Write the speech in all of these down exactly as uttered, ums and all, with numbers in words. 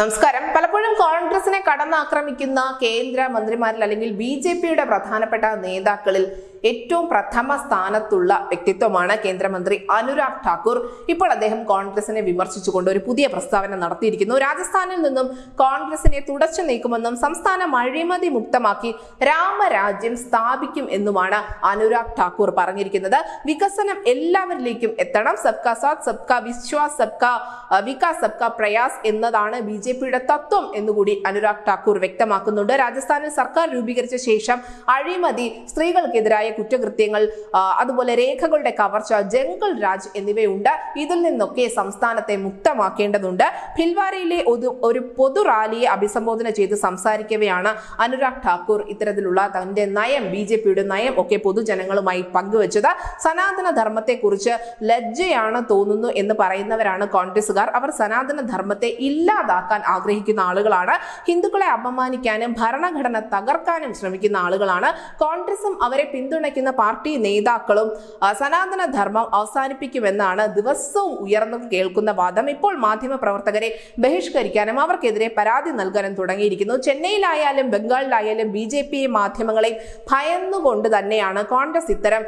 നമസ്കാരം. പലപ്പോഴും കോൺഗ്രസിനെ കടന്നാക്രമിക്കുന്ന കേന്ദ്ര മന്ത്രിമാരിൽ അല്ലെങ്കിൽ ബി ജെ പിയുടെ പ്രധാനപ്പെട്ട നേതാക്കളിൽ ഏറ്റവും പ്രഥമ സ്ഥാനത്തുള്ള വ്യക്തിത്വമാണ് കേന്ദ്രമന്ത്രി അനുരാഗ് ഠാക്കൂർ. ഇപ്പോൾ അദ്ദേഹം കോൺഗ്രസിനെ വിമർശിച്ചുകൊണ്ട് ഒരു പുതിയ പ്രസ്താവന നടത്തിയിരിക്കുന്നു. രാജസ്ഥാനിൽ നിന്നും കോൺഗ്രസിനെ തുടച്ചു നീക്കുമെന്നും സംസ്ഥാനം അഴിമതി മുക്തമാക്കി രാമരാജ്യം സ്ഥാപിക്കും എന്നുമാണ് അനുരാഗ് ഠാക്കൂർ പറഞ്ഞിരിക്കുന്നത്. വികസനം എല്ലാവരിലേക്കും എത്തണം, സബ്കാ സാത്ത് സബ്കാ വിശ്വാസ് സബ്കാ വികാസ് സബ്കാ പ്രയാസ് എന്നതാണ് ബി ജെ പിയുടെ തത്വം എന്നുകൂടി അനുരാഗ് ഠാക്കൂർ വ്യക്തമാക്കുന്നുണ്ട്. രാജസ്ഥാനിൽ സർക്കാർ രൂപീകരിച്ച ശേഷം അഴിമതി, സ്ത്രീകൾക്കെതിരായ കുറ്റകൃത്യങ്ങൾ, അതുപോലെ രേഖകളുടെ കവർച്ച, ജംഗിൾ രാജ് എന്നിവയുണ്ട്. ഇതിൽ നിന്നൊക്കെ സംസ്ഥാനത്തെ മുക്തമാക്കേണ്ടതുണ്ട്. ഭിൽവാരയിലെ ഒരു പൊതു റാലിയെ അഭിസംബോധന ചെയ്ത് സംസാരിക്കവെയാണ് അനുരാഗ് ഠാക്കൂർ ഇത്തരത്തിലുള്ള തന്റെ നയം, ബി ജെ പിയുടെ നയം ഒക്കെ പൊതുജനങ്ങളുമായി പങ്കുവച്ചത്. സനാതന ധർമ്മത്തെക്കുറിച്ച് ലജ്ജയാണ് തോന്നുന്നു എന്ന് പറയുന്നവരാണ് കോൺഗ്രസുകാർ. അവർ സനാതന ധർമ്മത്തെ ഇല്ലാതാക്കാൻ ആഗ്രഹിക്കുന്ന ആളുകളാണ്. ഹിന്ദുക്കളെ അപമാനിക്കാനും ഭരണഘടന തകർക്കാനും ശ്രമിക്കുന്ന ആളുകളാണ്. കോൺഗ്രസും അവരെ പിന്തുണയ്ക്കുന്ന പാർട്ടി നേതാക്കളും സനാതന ധർമ്മം അവസാനിപ്പിക്കുമെന്നാണ് ദിവസവും ഉയർന്നു കേൾക്കുന്ന വാദം. ഇപ്പോൾ മാധ്യമ പ്രവർത്തകരെ ബഹിഷ്കരിക്കാനും അവർക്കെതിരെ പരാതി നൽകാനും തുടങ്ങിയിരിക്കുന്നു. ചെന്നൈയിലായാലും ബംഗാളിലായാലും ബി ജെ പി മാധ്യമങ്ങളെയും ഭയന്നുകൊണ്ട് തന്നെയാണ് കോൺഗ്രസ് ഇത്തരം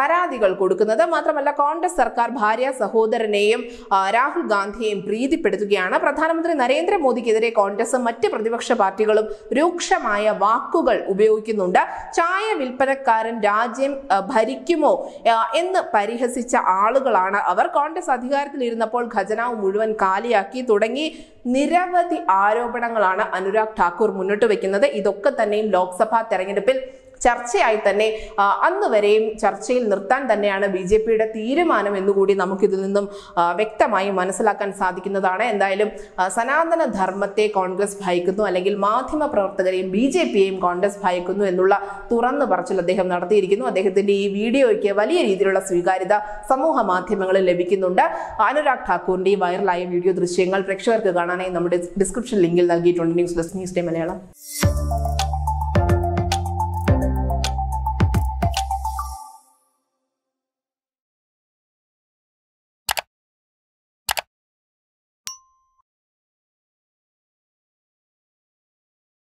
പരാതികൾ കൊടുക്കുന്നത്. മാത്രമല്ല, കോൺഗ്രസ് സർക്കാർ ഭാര്യ സഹോദരനെയും രാഹുൽ ഗാന്ധിയെയും പ്രീതിപ്പെടുത്തുകയാണ്. പ്രധാനമന്ത്രി നരേന്ദ്രമോദിക്കെതിരെ കോൺഗ്രസും മറ്റ് പ്രതിപക്ഷ പാർട്ടികളും രൂക്ഷമായ വാക്കുകൾ ഉപയോഗിക്കുന്നുണ്ട്. ചായ വിൽപ്പനക്കാരൻ രാജ്യം ഭരിക്കുമോ എന്ന് പരിഹസിച്ച ആളുകളാണ് അവർ. കോൺഗ്രസ് അധികാരത്തിലിരുന്നപ്പോൾ ഖജനാവ് മുഴുവൻ കാലിയാക്കി തുടങ്ങി നിരവധി ആരോപണങ്ങളാണ് അനുരാഗ് ഠാക്കൂർ മുന്നോട്ട് വെക്കുന്നത്. ഇതൊക്കെ തന്നെയും ലോക്സഭാ തെരഞ്ഞെടുപ്പിൽ ചർച്ചയായി തന്നെ അന്ന് വരെയും ചർച്ചയിൽ നിർത്താൻ തന്നെയാണ് ബി ജെ പിയുടെ തീരുമാനം എന്നുകൂടി നമുക്കിതിൽ നിന്നും വ്യക്തമായി മനസ്സിലാക്കാൻ സാധിക്കുന്നതാണ്. എന്തായാലും സനാതന ധർമ്മത്തെ കോൺഗ്രസ് ഭയക്കുന്നു, അല്ലെങ്കിൽ മാധ്യമ പ്രവർത്തകരെയും ബി ജെ പിയെയും കോൺഗ്രസ് ഭയക്കുന്നു എന്നുള്ള തുറന്നു പറച്ചിൽ അദ്ദേഹം നടത്തിയിരിക്കുന്നു. അദ്ദേഹത്തിന്റെ ഈ വീഡിയോയ്ക്ക് വലിയ രീതിയിലുള്ള സ്വീകാര്യത സമൂഹ മാധ്യമങ്ങളിൽ ലഭിക്കുന്നുണ്ട്. അനുരാഗ് ഠാക്കൂറിന്റെ ഈ വൈറലായ വീഡിയോ ദൃശ്യങ്ങൾ പ്രേക്ഷകർക്ക് കാണാനായി നമ്മുടെ ഡിസ്ക്രിപ്ഷൻ ലിങ്കിൽ നൽകിയിട്ടുണ്ട്. News desk, news day Malayalam.